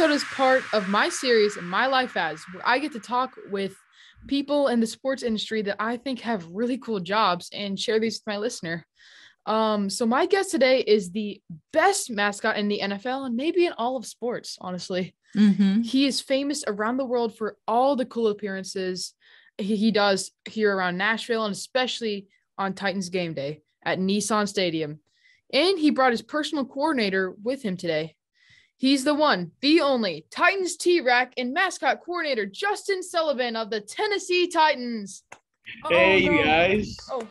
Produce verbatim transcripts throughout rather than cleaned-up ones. episode is part of my series, My Life As, where I get to talk with people in the sports industry that I think have really cool jobs and share these with my listener. Um, so my guest today is the best mascot in the N F L and maybe in all of sports, honestly. Mm-hmm. He is famous around the world for all the cool appearances he, he does here around Nashville and especially on Titans game day at Nissan Stadium. And he brought his personal coordinator with him today. He's the one, the only, Titans T-Rac and mascot coordinator Justin Sullivan of the Tennessee Titans. Hey, oh, no. You guys. Oh.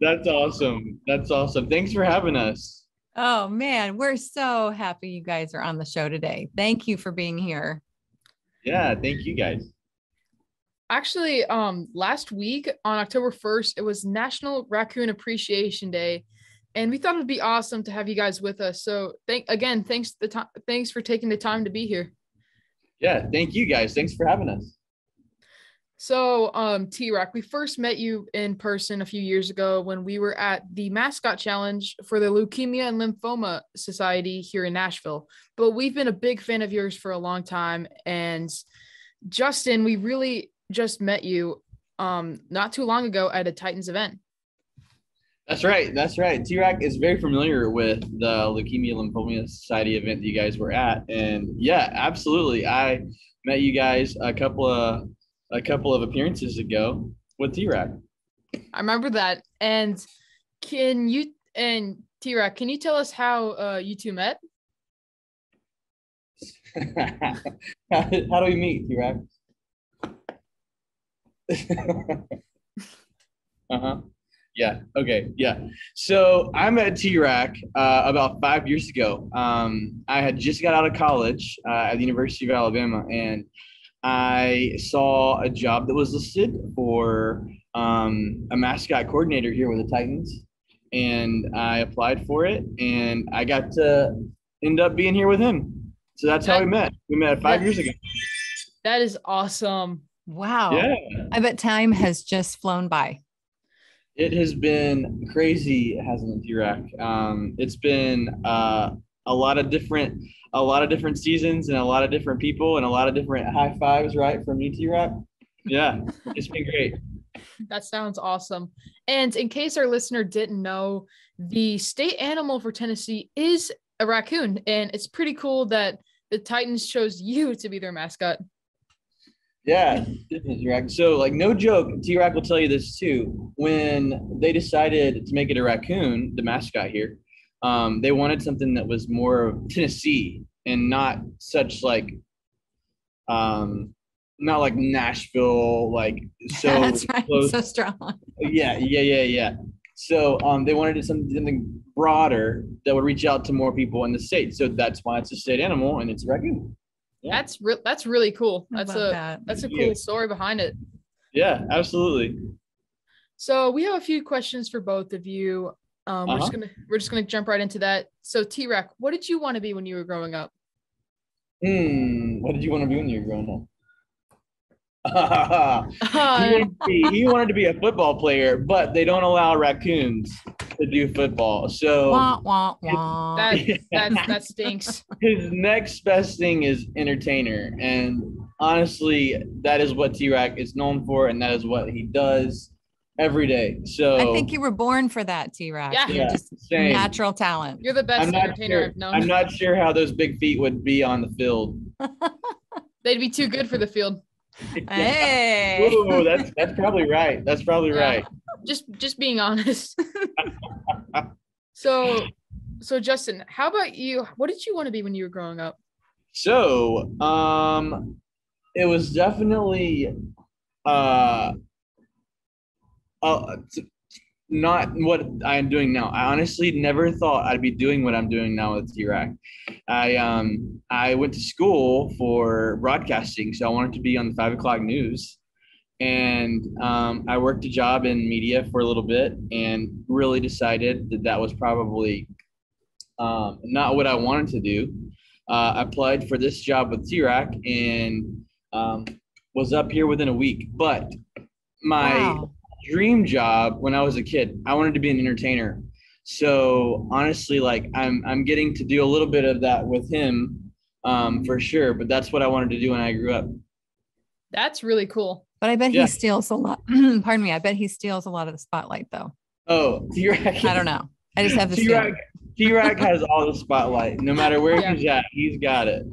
That's awesome. That's awesome. Thanks for having us. Oh, man, we're so happy you guys are on the show today. Thank you for being here. Yeah, thank you guys. Actually, um, last week on October first, it was National Raccoon Appreciation Day, and we thought it would be awesome to have you guys with us. So, thank again, thanks the to- thanks for taking the time to be here. Yeah, thank you guys. Thanks for having us. So, um, T-Rac, we first met you in person a few years ago when we were at the mascot challenge for the Leukemia and Lymphoma Society here in Nashville. But we've been a big fan of yours for a long time, and Justin, we really just met you um, not too long ago at a Titans event. That's right. That's right. T-Rac is very familiar with the Leukemia and Lymphoma Society event that you guys were at, and yeah, absolutely. I met you guys a couple of. a couple of appearances ago with T-Rac. I remember that. And can you and T-Rac, can you tell us how uh, you two met? how, how do we meet, T-Rac? uh-huh. Yeah. Okay. Yeah. So I met T-Rac uh, about five years ago. Um, I had just got out of college uh, at the University of Alabama, and I saw a job that was listed for um, a mascot coordinator here with the Titans, and I applied for it, and I got to end up being here with him. So that's that, how we met. We met five that, years ago. That is awesome. Wow. Yeah. I bet time has just flown by. It has been crazy, hasn't it, T-Rac? Um, it's been uh, a lot of different – a lot of different seasons and a lot of different people and a lot of different high fives, right, from you, T-Rac? Yeah, it's been great. That sounds awesome. And in case our listener didn't know, the state animal for Tennessee is a raccoon, and it's pretty cool that the Titans chose you to be their mascot. Yeah, T-Rac. So, like, no joke, T-Rac will tell you this too. When they decided to make it a raccoon, the mascot here, Um, they wanted something that was more of Tennessee and not such like, um, not like Nashville, like so That's right. close. So strong. Yeah, yeah, yeah, yeah. So um, they wanted something, something broader that would reach out to more people in the state. So that's why it's a state animal and it's a raccoon. Yeah. That's re- that's really cool. That's a that. that's a cool story behind it. Yeah, absolutely. So we have a few questions for both of you. Um, we're uh-huh. just gonna we're just gonna jump right into that. So T-Rac, what did you want to be when you were growing up? Hmm, what did you want to be when you were growing up? Uh, he, wanted to be, he wanted to be a football player, but they don't allow raccoons to do football. So wah, wah, wah. That, that that stinks. His next best thing is entertainer, and honestly, that is what T-Rac is known for, and that is what he does every day. So I think you were born for that, T-Rac. Yeah, you're just same. Natural talent. You're the best entertainer sure. I've known. I'm not sure how those big feet would be on the field. They'd be too good for the field. Hey. Yeah. Ooh, that's that's probably right. That's probably yeah. right. Just just being honest. so so Justin, how about you? What did you want to be when you were growing up? So um it was definitely uh Uh, not what I'm doing now. I honestly never thought I'd be doing what I'm doing now with T-Rac. I um I went to school for broadcasting, so I wanted to be on the five o'clock news, and um, I worked a job in media for a little bit, and really decided that that was probably um, not what I wanted to do. Uh, I applied for this job with T-Rac and um, was up here within a week, but my. Wow. Dream job when I was a kid, I wanted to be an entertainer. So honestly, like I'm I'm getting to do a little bit of that with him, um, for sure. But that's what I wanted to do when I grew up. That's really cool. But I bet yeah. he steals a lot. Pardon me. I bet he steals a lot of the spotlight, though. Oh, T-Rac. I don't know. I just have this. T-Rac, T-Rac has all the spotlight. No matter where yeah. he's at, he's got it.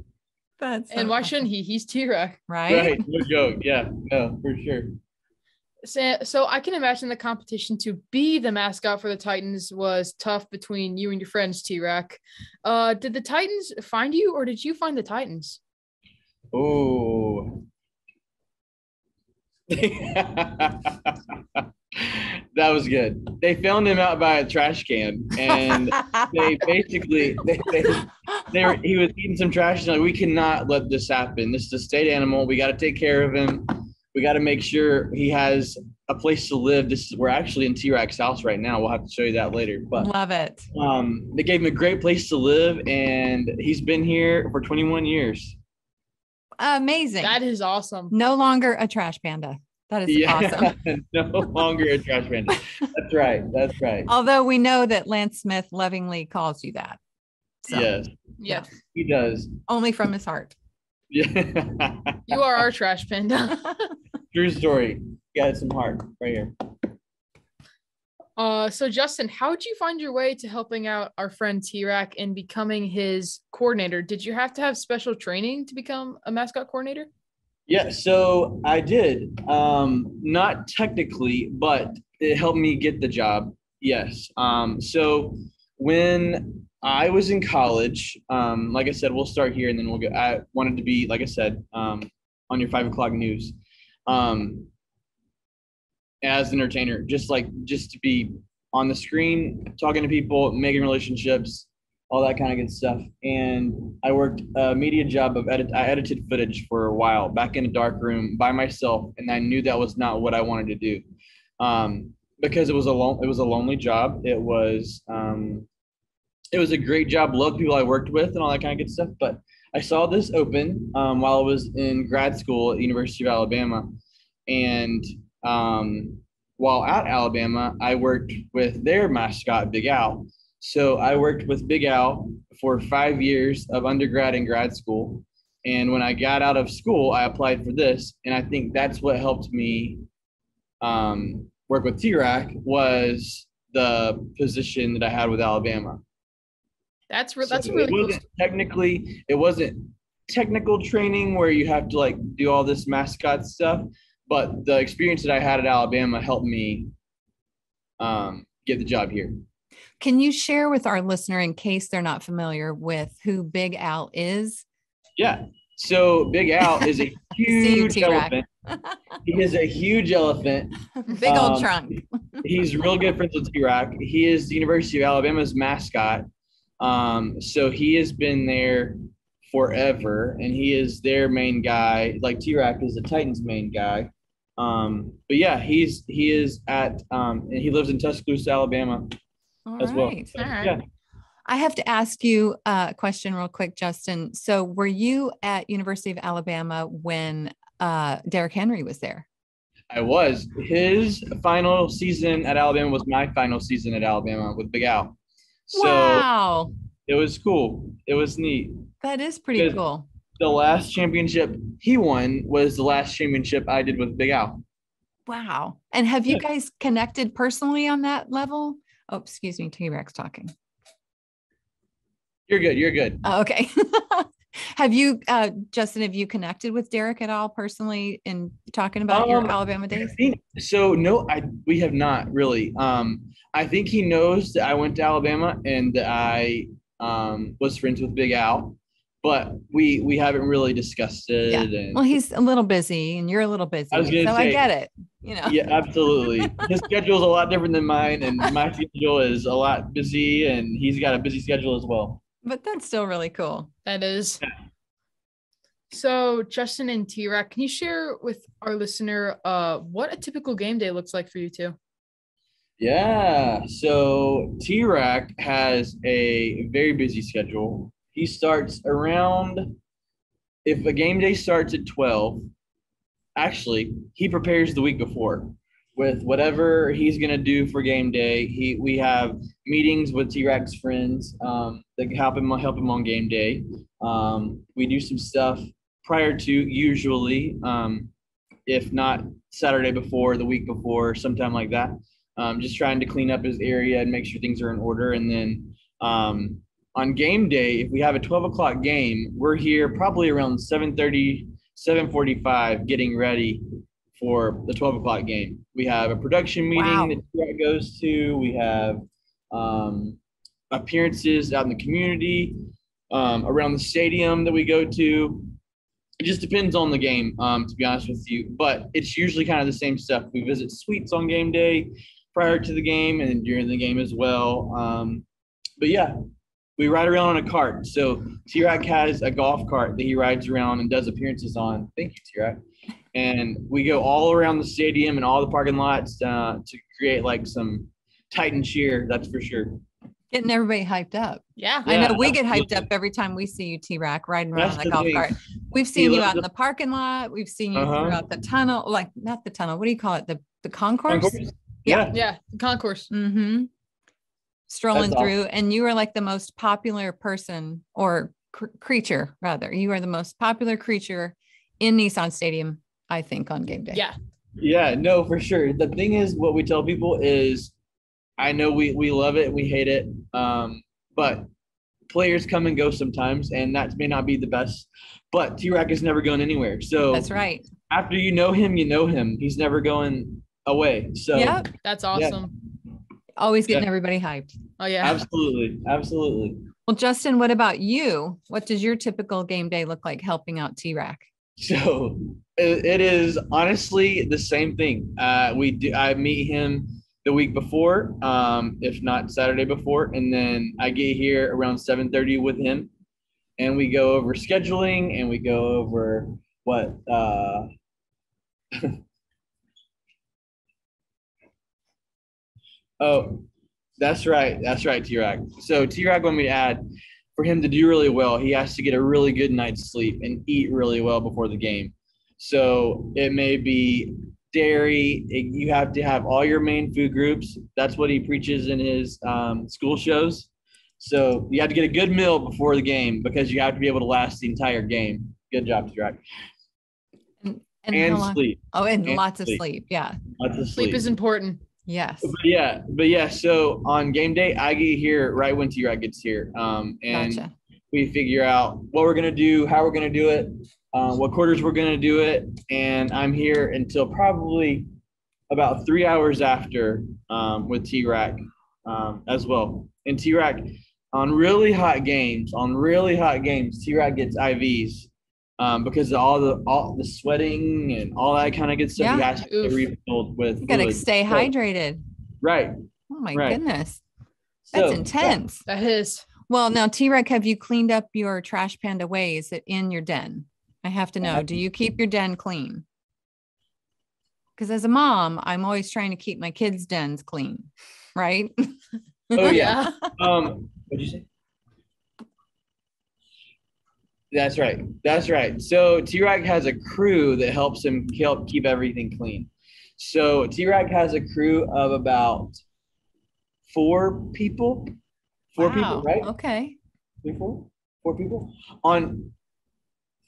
That's and why shouldn't he? He's T-Rac, right? Right. No joke. Yeah. No, for sure. So, so I can imagine the competition to be the mascot for the Titans was tough between you and your friends, T-Rac. Uh, did the Titans find you, or did you find the Titans? Oh. That was good. They found him out by a trash can, and they basically they, they, they were, he was eating some trash, and like, we cannot let this happen. This is a state animal. We got to take care of him. We got to make sure he has a place to live. This is, we're actually in T-Rac's house right now. We'll have to show you that later. But love it. Um, they gave him a great place to live, and he's been here for twenty-one years. Amazing. That is awesome. No longer a trash panda. That is yeah, awesome. No longer a trash panda. That's right. That's right. Although we know that Lance Smith lovingly calls you that. So. Yes. Yes. He does. Only from his heart. Yeah. You are our trash panda. True story. You got some heart right here. Uh, so Justin, how did you find your way to helping out our friend T-Rac and becoming his coordinator? Did you have to have special training to become a mascot coordinator? Yeah, so I did. Um, not technically, but it helped me get the job. Yes. Um, so when I was in college, um, like I said, we'll start here and then we'll go. I wanted to be, like I said, um, on your five o'clock news. Um, as an entertainer, just like, just to be on the screen, talking to people, making relationships, all that kind of good stuff. And I worked a media job of edit. I edited footage for a while back in a dark room by myself. And I knew that was not what I wanted to do. Um, because it was a long, it was a lonely job. It was, um, it was a great job. Loved people I worked with and all that kind of good stuff. But I saw this open, um, while I was in grad school at the University of Alabama. And, Um, while at Alabama, I worked with their mascot, Big Al. So I worked with Big Al for five years of undergrad and grad school. And when I got out of school, I applied for this. And I think that's what helped me um, work with T-Rac was the position that I had with Alabama. That's, re- so that's really cool. Technically, it wasn't technical training where you have to like do all this mascot stuff. But the experience that I had at Alabama helped me um, get the job here. Can you share with our listener, in case they're not familiar with who Big Al is? Yeah. So Big Al is a huge elephant. He is a huge elephant. Big old um, trunk. He's real good friends with T-Rac. He is the University of Alabama's mascot. Um, so he has been there forever, and he is their main guy. Like T-Rac is the Titans' main guy. Um, but yeah, he's he is at um, and he lives in Tuscaloosa, Alabama, all as right, well. So, all right. Yeah. I have to ask you a question real quick, Justin. So, were you at University of Alabama when uh, Derrick Henry was there? I was. His final season at Alabama was my final season at Alabama with Big Al. So wow. It was cool. It was neat. That is pretty cool. The last championship he won was the last championship I did with Big Al. Wow. And have you guys connected personally on that level? Oh, excuse me. T-Rac's talking. You're good. You're good. Oh, okay. Have you, uh, Justin, have you connected with Derrick at all personally in talking about um, your Alabama days? I think, so no, I, we have not really. Um, I think he knows that I went to Alabama and that I um, was friends with Big Al. But we we haven't really discussed it. Yeah. And well, he's a little busy and you're a little busy. I was gonna so say, I get it. You know. Yeah, absolutely. His schedule is a lot different than mine, and my schedule is a lot busy, and he's got a busy schedule as well. But that's still really cool. That is. Yeah. So Justin and T-Rac, can you share with our listener uh, what a typical game day looks like for you two? Yeah. So T-Rac has a very busy schedule. He starts around, if a game day starts at twelve, actually, he prepares the week before. with whatever he's going to do for game day. He we have meetings with T-Rac's friends um, that help him, help him on game day. Um, we do some stuff prior to, usually, um, if not Saturday before, the week before, sometime like that. Um, just trying to clean up his area and make sure things are in order. And then um, on game day, if we have a twelve o'clock game, we're here probably around seven thirty, seven forty-five getting ready for the twelve o'clock game. We have a production meeting wow. that T-Rac goes to. We have um, appearances out in the community, um, around the stadium that we go to. It just depends on the game, um, to be honest with you. But it's usually kind of the same stuff. We visit suites on game day, prior to the game, and during the game as well. Um, but, yeah, we ride around on a cart. So T-Rac has a golf cart that he rides around and does appearances on. Thank you, T-Rac. And we go all around the stadium and all the parking lots uh, to create, like, some Titan cheer, that's for sure. Getting everybody hyped up. Yeah. yeah I know we get hyped good. up every time we see you, T-Rac, riding around that's on that golf thing. cart. We've seen he you out in the parking lot. We've seen you uh-huh. throughout the tunnel. Like, not the tunnel. What do you call it? The, the concourse? concourse? Yeah. Yeah. The concourse. Mm-hmm. Strolling that's through. Awesome. And you are like the most popular person or cr- creature, rather. You are the most popular creature in Nissan Stadium, I think, on game day. Yeah. Yeah. No, for sure. The thing is, what we tell people is, I know we, we love it, we hate it, um, but players come and go sometimes, and that may not be the best. But T-Rac is never going anywhere. So that's right. After you know him, you know him. He's never going away. So yep. that's awesome. Yeah. Always getting yeah. everybody hyped. Oh yeah, absolutely, absolutely. Well, Justin, what about you? What does your typical game day look like helping out T-Rac? So it, it is honestly the same thing. Uh, we do. I meet him the week before, um, if not Saturday before, and then I get here around seven thirty with him, and we go over scheduling, and we go over what uh, oh, that's right, that's right, T-Rac. So T-Rac wanted me to add, for him to do really well, he has to get a really good night's sleep and eat really well before the game. So it may be dairy, you have to have all your main food groups. That's what he preaches in his um, school shows. So you have to get a good meal before the game because you have to be able to last the entire game. Good job, T-Rac. And, and, and long, sleep. Oh, and, and lots sleep. of sleep. Yeah. Lots of sleep. Sleep is important. Yes. But yeah. But yeah. So on game day, I get here right when T-Rac gets here. Um, and gotcha. We figure out what we're going to do, how we're going to do it. Uh, what quarters we're going to do it, and I'm here until probably about three hours after um, with T-Rac um, as well. And T-Rac, on really hot games, on really hot games, T-Rac gets I Vs um, because of all the all the sweating and all that kind of good stuff. Yeah. He has to rebuild with you gotta fluid. stay so, hydrated. Right. Oh, my right. goodness. That's so intense. That, that is. Well, now, T-Rac, have you cleaned up your trash panda ways in your den? I have to know, do you keep your den clean? Because as a mom, I'm always trying to keep my kids' dens clean, right? Oh, yeah. um, what'd you say? That's right. That's right. So T-Rac has a crew that helps him help keep everything clean. So T-Rac has a crew of about four people. Four wow. people, right? Okay. Three, four? Four people? On...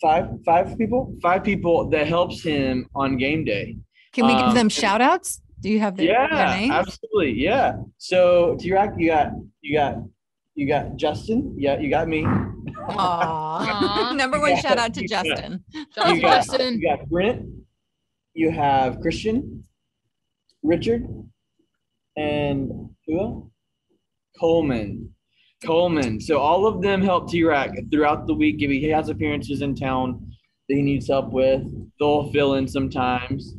Five, five people, five people that helps him on game day. Can we give um, them shout outs? Do you have their, yeah, their names? Absolutely. Yeah. So T-Rac, you got, you got, you got Justin. Yeah. You got me. Aww. Number one got, shout out to Justin. Got, you, got, Justin. you got Brent. You have Christian, Richard, and who else? Coleman. Coleman. So all of them help T-Rac throughout the week. If he has appearances in town that he needs help with, they'll fill in sometimes.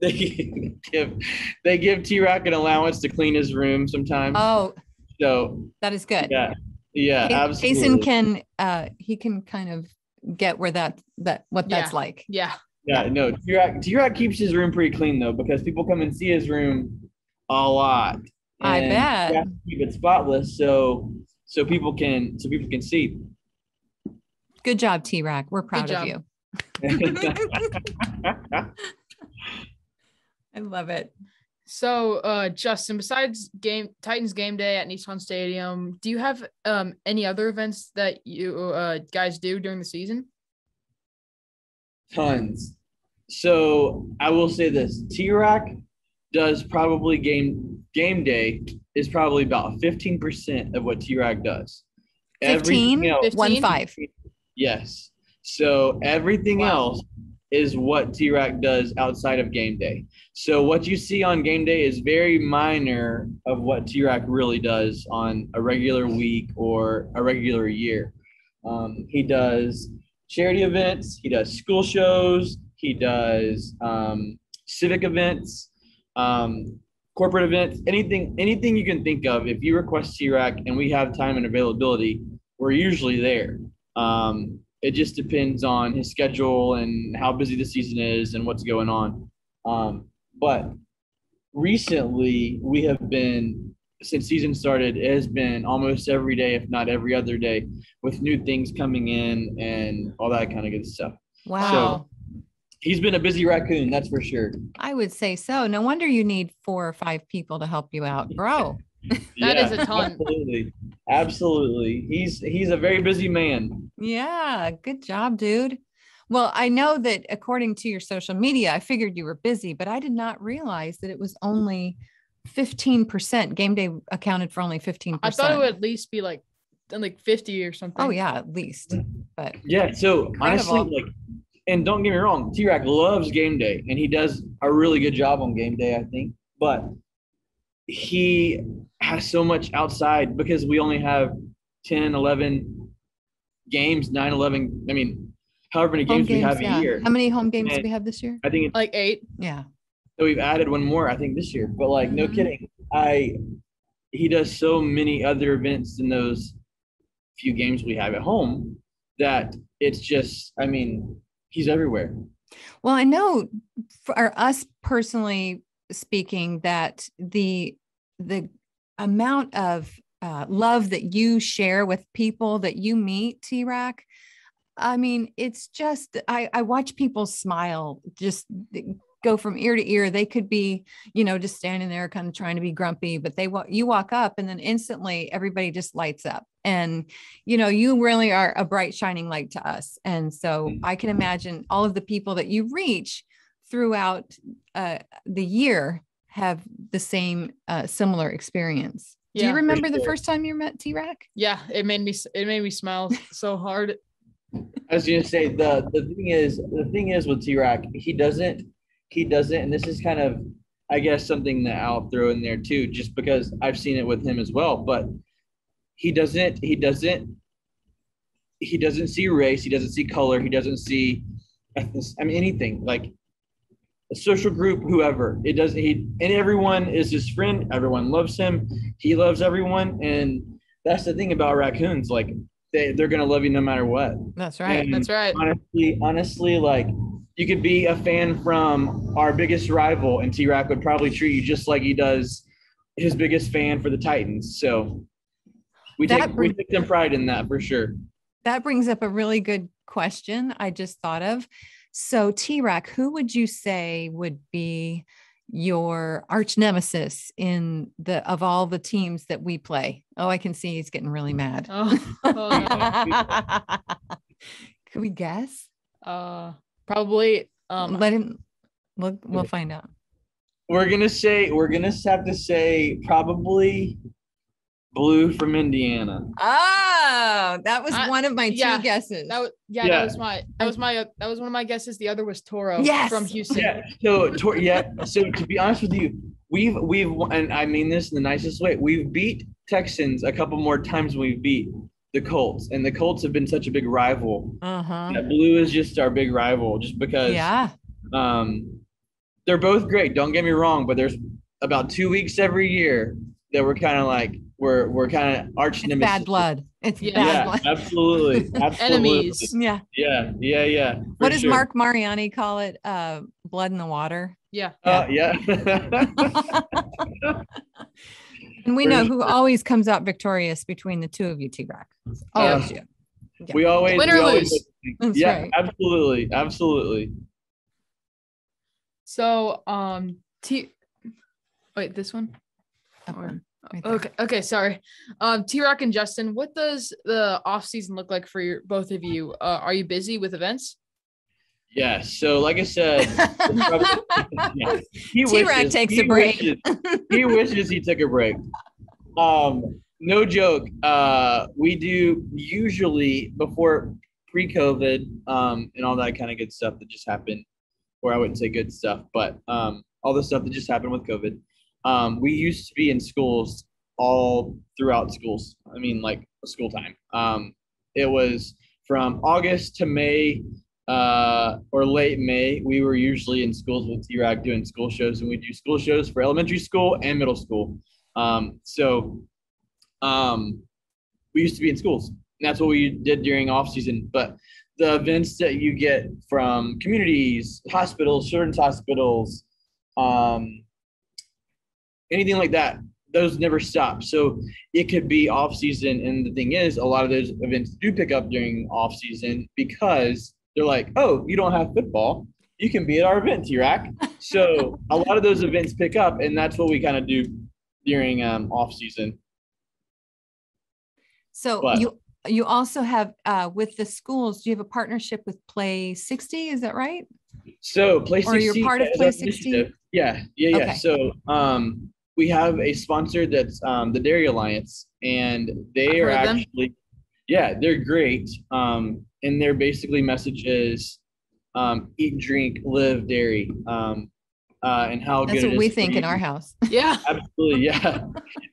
They give they give T-Rac an allowance to clean his room sometimes. Oh, so that is good. Yeah, yeah, Jason absolutely. Jason can uh, he can kind of get where that that what yeah. that's like. Yeah, yeah. No, T-Rac T-Rac keeps his room pretty clean though because people come and see his room a lot. I bet. You have to keep it spotless so so people can so people can see. Good job, T-Rac. We're proud of you. I love it. So, uh, Justin, besides game Titans game day at Nissan Stadium, do you have um, any other events that you uh, guys do during the season? Tons. So I will say this: T-Rac does probably game game day is probably about fifteen percent of what T-Rac does. Fifteen, you know, one five. Yes. So everything wow. else is what T-Rac does outside of game day. So what you see on game day is very minor of what T-Rac really does on a regular week or a regular year. Um, he does charity events. He does school shows. He does um, civic events, um, corporate events, anything, anything you can think of. If you request T-Rac and we have time and availability, we're usually there. Um, It just depends on his schedule and how busy the season is and what's going on. Um, but recently we have been, since season started, it has been almost every day, if not every other day, with new things coming in and all that kind of good stuff. Wow. So he's been a busy raccoon, that's for sure. I would say so. No wonder you need four or five people to help you out, bro. that yeah, is a ton. Absolutely. Absolutely. He's he's a very busy man. Yeah, good job, dude. Well, I know that according to your social media, I figured you were busy, but I did not realize that it was only fifteen percent. Game day accounted for only fifteen percent. I thought it would at least be like like fifty or something. Oh yeah, at least. But yeah, so incredible. Honestly, like, and don't get me wrong, T-Rac loves game day and he does a really good job on game day, I think. But he has so much outside because we only have ten, eleven games, nine, eleven. I mean, however many games, games we have yeah. a year. How many home games and do we have this year? I think it's like eight. Yeah. So we've added one more, I think, this year. But like, mm-hmm. no kidding. I he does so many other events than those few games we have at home that it's just, I mean, he's everywhere. Well, I know for us personally speaking that the the amount of uh, love that you share with people that you meet, T-Rac, I mean, it's just, I, I watch people smile, just go from ear to ear. They could be, you know, just standing there kind of trying to be grumpy, but they you walk up and then instantly everybody just lights up. And, you know, you really are a bright shining light to us. And so I can imagine all of the people that you reach throughout uh, the year have the same uh, similar experience. Yeah, do you remember sure. the first time you met T-Rac? Yeah, it made me it made me smile so hard. I was gonna say the the thing is the thing is with T-Rac, he doesn't he doesn't, and this is kind of I guess something that I'll throw in there too, just because I've seen it with him as well. But he doesn't he doesn't he doesn't see race, he doesn't see color, he doesn't see I mean anything like. A social group, whoever it does, he and everyone is his friend. Everyone loves him. He loves everyone, and that's the thing about raccoons. Like they, they're gonna love you no matter what. That's right. And that's right. Honestly, honestly, like you could be a fan from our biggest rival, and T-Rac would probably treat you just like he does his biggest fan for the Titans. So we that take brings, we take some pride in that for sure. That brings up a really good question I just thought of. So T-Rac, who would you say would be your arch nemesis in the, of all the teams that we play? Oh, I can see he's getting really mad. Oh, oh no. Could we guess? Uh, probably. Um, Let him, we'll, we'll find out. We're going to say, we're going to have to say probably Blue from Indiana. Oh, that was I, one of my yeah, two guesses. That was, yeah, yeah, that was my that was my that was one of my guesses. The other was Toro yes. from Houston. Yeah. So Tor- yeah. So to be honest with you, we've we've and I mean this in the nicest way. We've beat Texans a couple more times than we beat the Colts, and the Colts have been such a big rival. Uh-huh. That Blue is just our big rival, just because. Yeah. Um, they're both great. Don't get me wrong, but there's about two weeks every year that we're kind of like. We're we're kind of arch nemesis. Bad blood. It's yeah. bad yeah, blood. Absolutely. absolutely. Enemies. Yeah. Yeah. Yeah. Yeah. What does sure. Mark Mariani call it? Uh, blood in the water. Yeah. Uh, yeah. yeah. And we for know sure. who always comes out victorious between the two of you, T-Rac. Always yeah. you. Yeah. We always win or we lose. Always, yeah, right. absolutely, absolutely. So, um, T. Wait, this one. That one. Right okay. Okay. Sorry. Um, T-Rac and Justin, what does the off season look like for your, both of you? Uh, are you busy with events? Yeah. So, like I said, probably, yeah, he T-Rac wishes, takes he a break. Wishes, he wishes he took a break. Um, no joke. Uh, we do usually before pre-COVID um, and all that kind of good stuff that just happened, or I wouldn't say good stuff, but um, all the stuff that just happened with COVID. Um, we used to be in schools all throughout schools. I mean, like school time. Um, it was from August to May uh, or late May. We were usually in schools with T-Rac doing school shows, and we do school shows for elementary school and middle school. Um, so um, we used to be in schools, and that's what we did during off season. But the events that you get from communities, hospitals, children's hospitals, um, anything like that, those never stop. So it could be off season. And the thing is, a lot of those events do pick up during off season because they're like, oh, you don't have football. You can be at our event, T-Rac. So a lot of those events pick up, and that's what we kind of do during um, off season. So but. you you also have uh, with the schools, do you have a partnership with Play sixty? Is that right? So Play sixty. Or you're part of Play sixty? Yeah, yeah, yeah. Okay. So um, we have a sponsor that's um, the Dairy Alliance, and they are actually, them. yeah, they're great. Um, and their basically message is um, eat, drink, live dairy. Um, Uh, and how That's good what it we is think in our house. Yeah, absolutely. Yeah.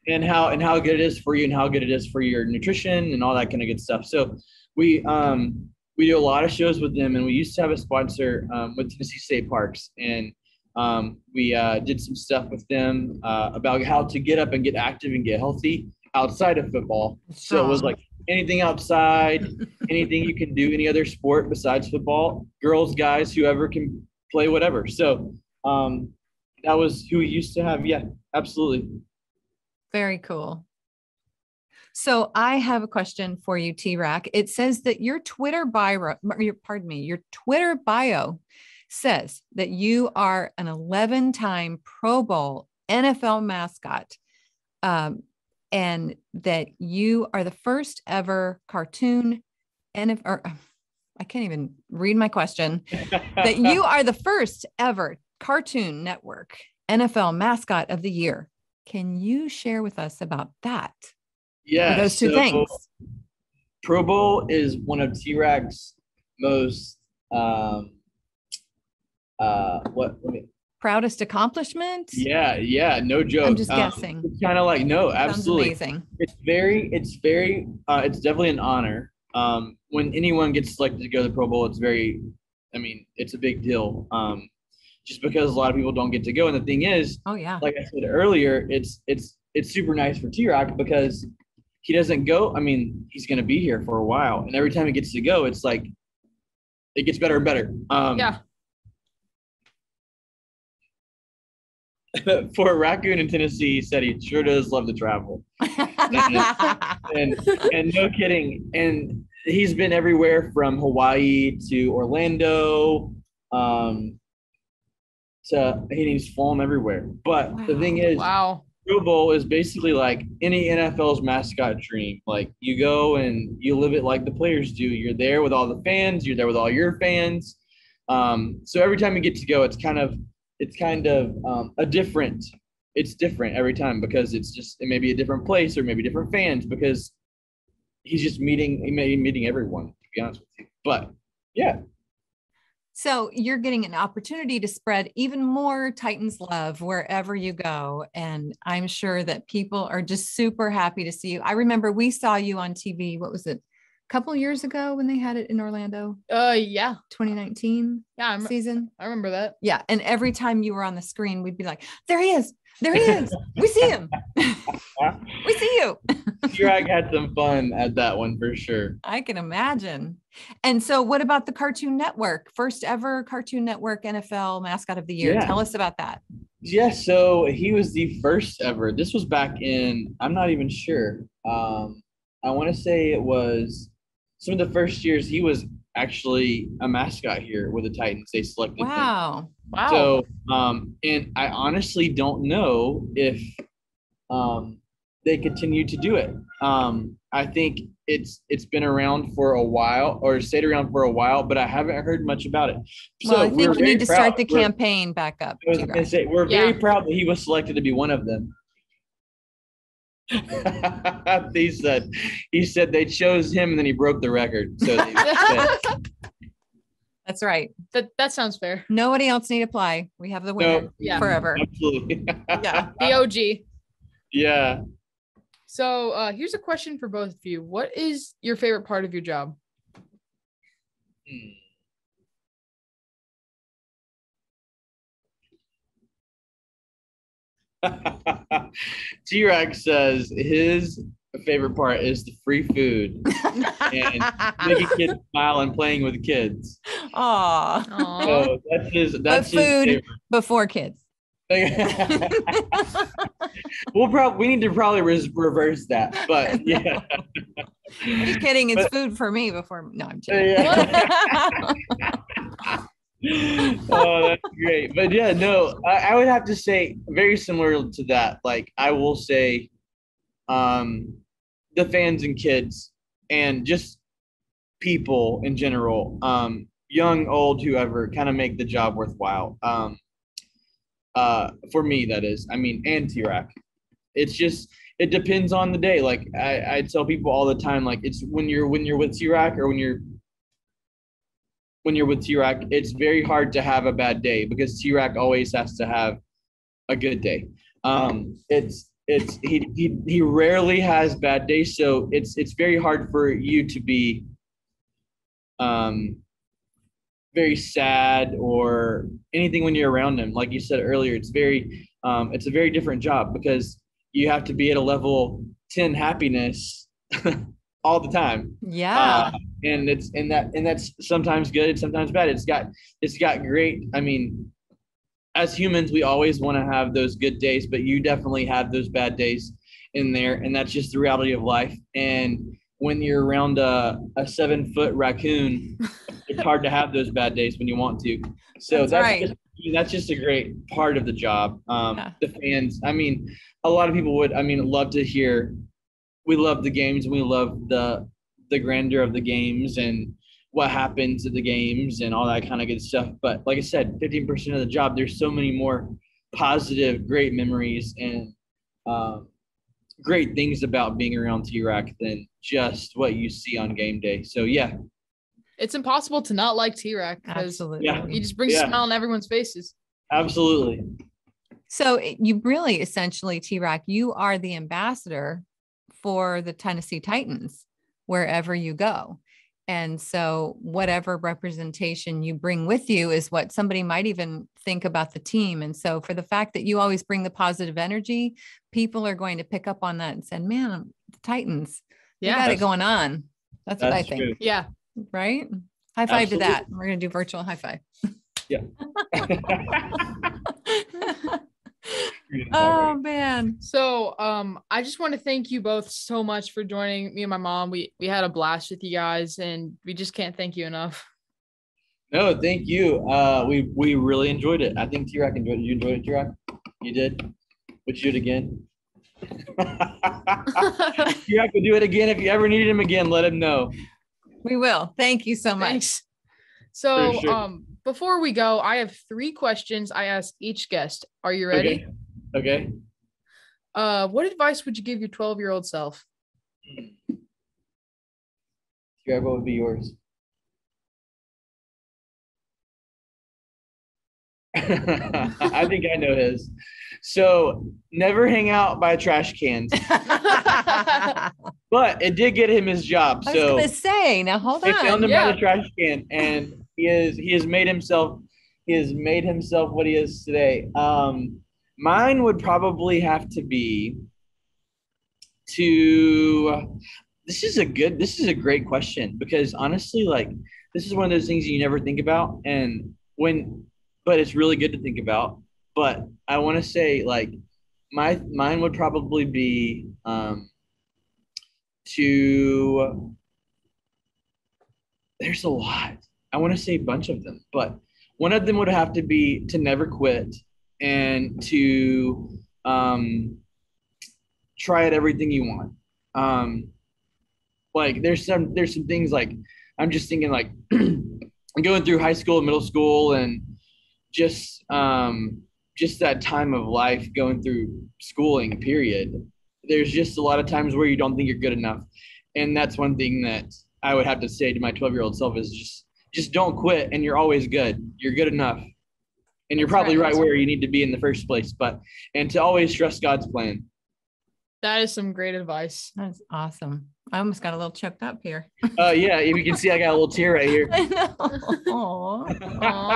And how, and how good it is for you and how good it is for your nutrition and all that kind of good stuff. So we, um, we do a lot of shows with them, and we used to have a sponsor um, with Tennessee State Parks, and um, we uh, did some stuff with them uh, about how to get up and get active and get healthy outside of football. So it was like anything outside, anything you can do, any other sport besides football, girls, guys, whoever can play whatever. So Um, that was who we used to have. Yeah, absolutely. Very cool. So I have a question for you, T-Rac. It says that your Twitter bio, your, pardon me, your Twitter bio says that you are an eleven-time Pro Bowl N F L mascot, um, and that you are the first ever cartoon N F L. Or, I can't even read my question. That you are the first ever Cartoon Network N F L Mascot of the Year. Can you share with us about that? Yeah, those two so things. Pro Bowl is one of T-Rac's most um, uh, what, what proudest accomplishment. Yeah, yeah, no joke. I'm just um, guessing. Kind of like no, absolutely. Sounds amazing. It's very, it's very, uh, it's definitely an honor. Um, when anyone gets selected to go to the Pro Bowl, it's very, I mean, it's a big deal. Um, just because a lot of people don't get to go. And the thing is, oh yeah, like I said earlier, it's it's it's super nice for T-Rac because he doesn't go. I mean, he's going to be here for a while. And every time he gets to go, it's like, it gets better and better. Um, yeah. For a raccoon in Tennessee, he said he sure does love to travel. and, and no kidding. And he's been everywhere from Hawaii to Orlando, um, to, he needs foam everywhere. But wow, the thing is, wow. Pro Bowl is basically like any N F L's mascot dream. Like you go and you live it like the players do. You're there with all the fans. You're there with all your fans. Um, so every time you get to go, it's kind of, it's kind of um, a different, it's different every time because it's just, it may be a different place or maybe different fans because he's just meeting, he may be meeting everyone, to be honest with you. But yeah. So you're getting an opportunity to spread even more Titans love wherever you go. And I'm sure that people are just super happy to see you. I remember we saw you on T V. What was it? A couple years ago when they had it in Orlando? Uh, yeah. twenty nineteen yeah, I'm, season. I remember that. Yeah. And every time you were on the screen, we'd be like, there he is. There he is. We see him. We see you. T-Rac had some fun at that one for sure. I can imagine. And so what about the Cartoon Network? First ever Cartoon Network N F L Mascot of the Year. Yeah. Tell us about that. Yeah, so he was the first ever. This was back in, I'm not even sure. Um, I want to say it was some of the first years he was actually a mascot here with the Titans. They selected wow. him. Wow. So, um, and I honestly don't know if um, they continue to do it. Um, I think it's it's been around for a while, or stayed around for a while, but I haven't heard much about it. So well, I think we need to proud. start the campaign we're, back up. I was gonna say, we're yeah. very proud that he was selected to be one of them. he said he said they chose him and then he broke the record. So they that's right. That that sounds fair. Nobody else need apply. We have the winner no, yeah. forever. Absolutely. yeah. The O G. Yeah. So uh, here's a question for both of you. What is your favorite part of your job? Hmm. T-Rac says his favorite part is the free food and making kids smile and playing with kids. Aw. So that's his, that's his food favorite. Before kids. we'll probably we need to probably re- reverse that, but yeah. Are you kidding? It's but, food for me before. No, I'm kidding. Yeah. oh, that's great. But yeah, no, I, I would have to say very similar to that. Like I will say, um, the fans and kids and just people in general, um, young, old, whoever, kind of make the job worthwhile. Um. Uh, for me, that is, I mean, and T-Rac. It's just, it depends on the day. Like I, I tell people all the time, like it's when you're, when you're with T-Rac or when you're, when you're with T-Rac, it's very hard to have a bad day because T-Rac always has to have a good day. Um, it's, it's, he, he, he rarely has bad days. So it's, it's very hard for you to be, um, very sad or anything when you're around him. Like you said earlier, it's very um it's a very different job because you have to be at a level ten happiness all the time. Yeah. Uh, and it's and that and that's sometimes good, sometimes bad. It's got it's got great. I mean, as humans, we always want to have those good days, but you definitely have those bad days in there, and that's just the reality of life. And when you're around a, a seven foot raccoon, it's hard to have those bad days when you want to. So that's, that's, right. just, that's just a great part of the job. Um, yeah. The fans, I mean, a lot of people would, I mean, love to hear, we love the games and we love the, the grandeur of the games and what happens at the games and all that kind of good stuff. But like I said, fifteen percent of the job, there's so many more positive, great memories and, um, great things about being around T-Rac than just what you see on game day. So yeah, it's impossible to not like T-Rac because yeah. he just brings yeah. a smile on everyone's faces. Absolutely. So you really essentially T-Rac, you are the ambassador for the Tennessee Titans wherever you go. And so whatever representation you bring with you is what somebody might even think about the team. And so for the fact that you always bring the positive energy, people are going to pick up on that and say, man, the Titans, yeah, you got it going on. That's, that's what I think. True. Yeah. Right. High five Absolutely. to that. We're going to do virtual high five. Yeah. Oh man. So um I just want to thank you both so much for joining me and my mom. We we had a blast with you guys and we just can't thank you enough. No, thank you. Uh we we really enjoyed it. I think T-Rac enjoyed it. You enjoyed it, T-Rac? You did? Would you do it again? T-Rac would do it again. If you ever needed him again, let him know. We will. Thank you so much. Thanks. So sure. um before we go, I have three questions I ask each guest. Are you ready? Okay. Okay. Uh, what advice would you give your twelve-year-old self? Greg, what would be yours? I think I know his. So never hang out by trash cans. But it did get him his job. I was so gonna say, now hold on. They found him yeah. by the trash can, and he is he has made himself he has made himself what he is today. Um. Mine would probably have to be to, this is a good, this is a great question because honestly, like this is one of those things you never think about and when, but it's really good to think about, but I want to say like my, mine would probably be um, to there's a lot. I want to say a bunch of them, but one of them would have to be to never quit and to um, try at everything you want. Um, like there's some, there's some things like, I'm just thinking like going through high school and middle school and just, um, just that time of life going through schooling period. There's just a lot of times where you don't think you're good enough. And that's one thing that I would have to say to my twelve year old self is just, just don't quit. And you're always good. You're good enough. And you're probably right where you need to be in the first place, but, and to always trust God's plan. That is some great advice. That's awesome. I almost got a little choked up here. Oh uh, yeah. If you can see, I got a little tear right here. I know.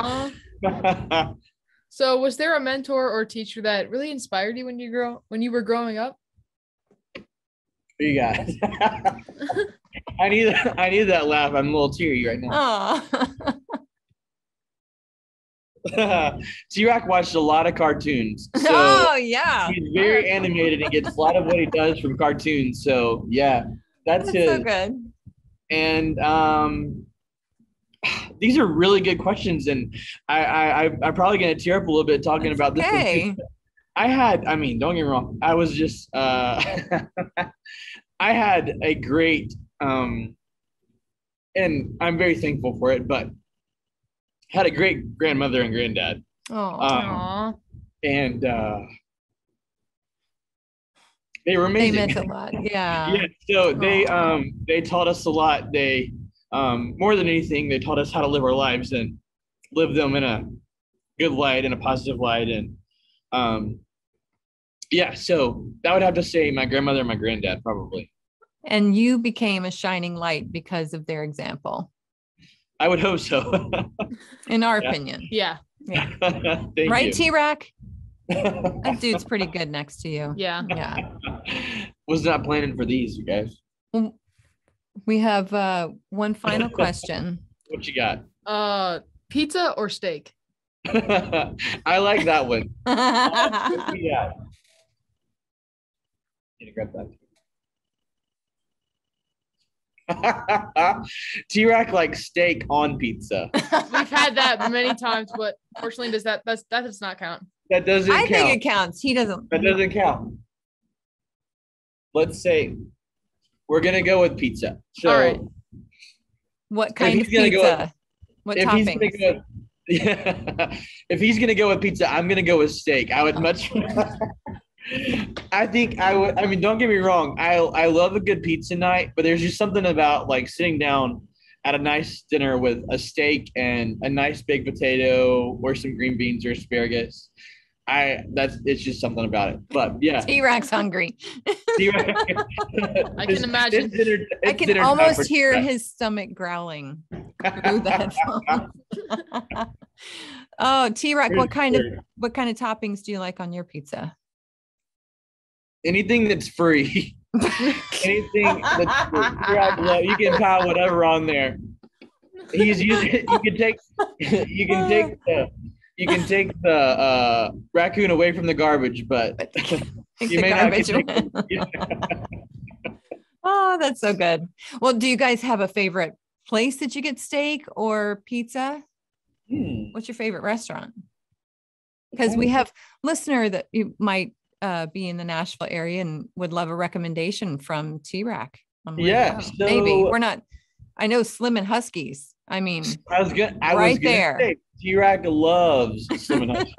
Aww. Aww. So was there a mentor or teacher that really inspired you when you grow, when you were growing up? You guys. I need that. I need that laugh. I'm a little teary right now. T-Rac watched a lot of cartoons. So oh yeah. He's very animated and gets a lot of what he does from cartoons. So yeah, that's, that's his. So good. And um, these are really good questions, and I I I'm probably gonna tear up a little bit talking that's about okay. this. One. I had, I mean, don't get me wrong. I was just, uh, I had a great, um, and I'm very thankful for it, but had a great grandmother and granddad. Oh, um, and, uh, they were amazing. They meant a lot. Yeah. yeah. So Aww. they, um, they taught us a lot. They, um, more than anything, they taught us how to live our lives and live them in a good light and a positive light. And, Um, yeah, so that would have to say my grandmother and my granddad probably. And you became a shining light because of their example. I would hope so. In our yeah. opinion. Yeah. yeah. Thank right, you. T-Rac? That dude's pretty good next to you. Yeah. Yeah. Was not planning for these, you guys. We have uh, one final question. What you got? Uh, pizza or steak? I like that one. Yeah. Need to grab that. T-Rac likes steak on pizza. We've had that many times, but fortunately, does that that's, that does not count? That doesn't. I count. think it counts. He doesn't. That doesn't count. Let's say we're gonna go with pizza. So, all right. What kind of pizza? Go with, what toppings? Yeah. If he's going to go with pizza, I'm going to go with steak. I would much I think I would I mean don't get me wrong, I I love a good pizza night, but there's just something about like sitting down at a nice dinner with a steak and a nice baked potato or some green beans or asparagus. I that's it's just something about it. But yeah. T-Rac's hungry. T-Rac. I can imagine. It's, it's dinner, it's I can almost hear T-Rac. His stomach growling through that phone. Oh, T-Rac, what kind of what kind of toppings do you like on your pizza? Anything that's free. Anything that's free. You can pile whatever on there. He's you, you can take you can take the You can take the uh, raccoon away from the garbage, but you may not get it. Oh, that's so good. Well, do you guys have a favorite place that you get steak or pizza? Hmm. What's your favorite restaurant? Because we have a listener that you might uh, be in the Nashville area and would love a recommendation from T-Rac. Yeah, so maybe we're not. I know Slim and Huskies. I mean, I was gonna, I right was gonna there. Say, T-Rac loves Slim and Husky.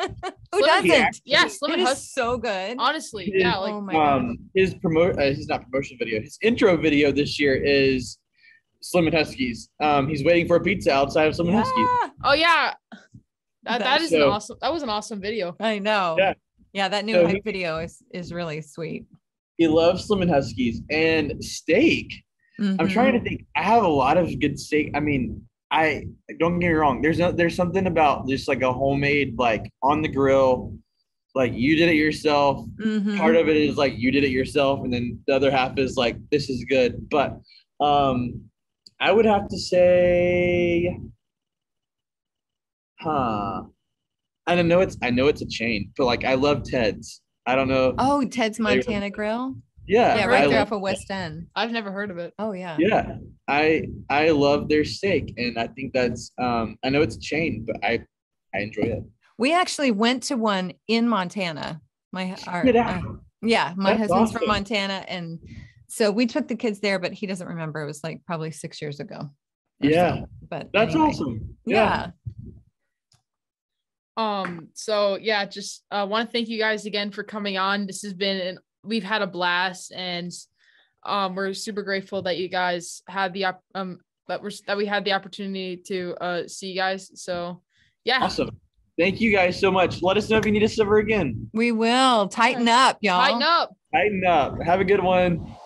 Who doesn't? Yes, yeah, Slim and Husky so good. Honestly, his, yeah. Like, oh my um, God. His promote, uh, his not promotion video. His intro video this year is Slim and Huskies. Um, he's waiting for a pizza outside of Slim yeah. and Huskies. Oh yeah, that that is so, an awesome. That was an awesome video. I know. Yeah, yeah that new so hype he, video is is really sweet. He loves Slim and Huskies and steak. Mm-hmm. I'm trying to think. I have a lot of good steak. I mean. I don't get me wrong. There's no, there's something about just like a homemade, like on the grill, like you did it yourself. Mm-hmm. Part of it is like you did it yourself. And then the other half is like, this is good. But um, I would have to say, huh? I don't know. It's, I know it's a chain, but like, I love Ted's. I don't know. Oh, Ted's Montana Grill. Yeah, yeah, right I there off of West End. I've never heard of it. Oh yeah. Yeah, I I love their steak, and I think that's um I know it's a chain, but I I enjoy it. We actually went to one in Montana. My our, uh, yeah, my that's husband's awesome. From Montana, and so we took the kids there, but he doesn't remember. It was like probably six years ago. Yeah, so. But that's anyway. Awesome. Yeah. yeah. Um. So yeah, just uh, want to thank you guys again for coming on. This has been an we've had a blast, and um, we're super grateful that you guys had the, op- um, that we're, that we had the opportunity to uh, see you guys. So yeah. Awesome. Thank you guys so much. Let us know if you need us ever again. We will tighten up, y'all. Tighten up. Tighten up. Have a good one.